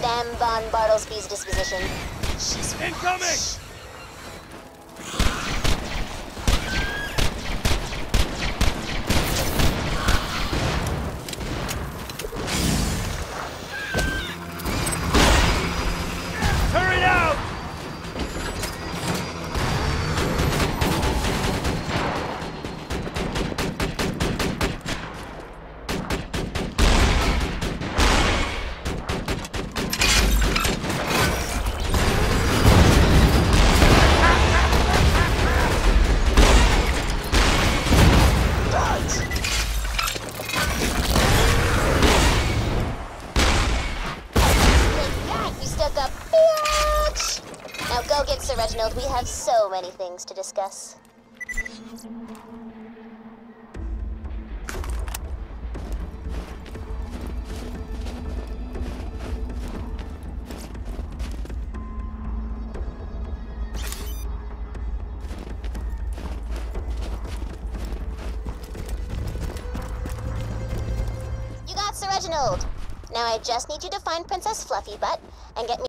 Madame von Bartelski's disposition. She's incoming! Go get Sir Reginald, we have so many things to discuss. You got Sir Reginald! Now I just need you to find Princess Fluffybutt and get me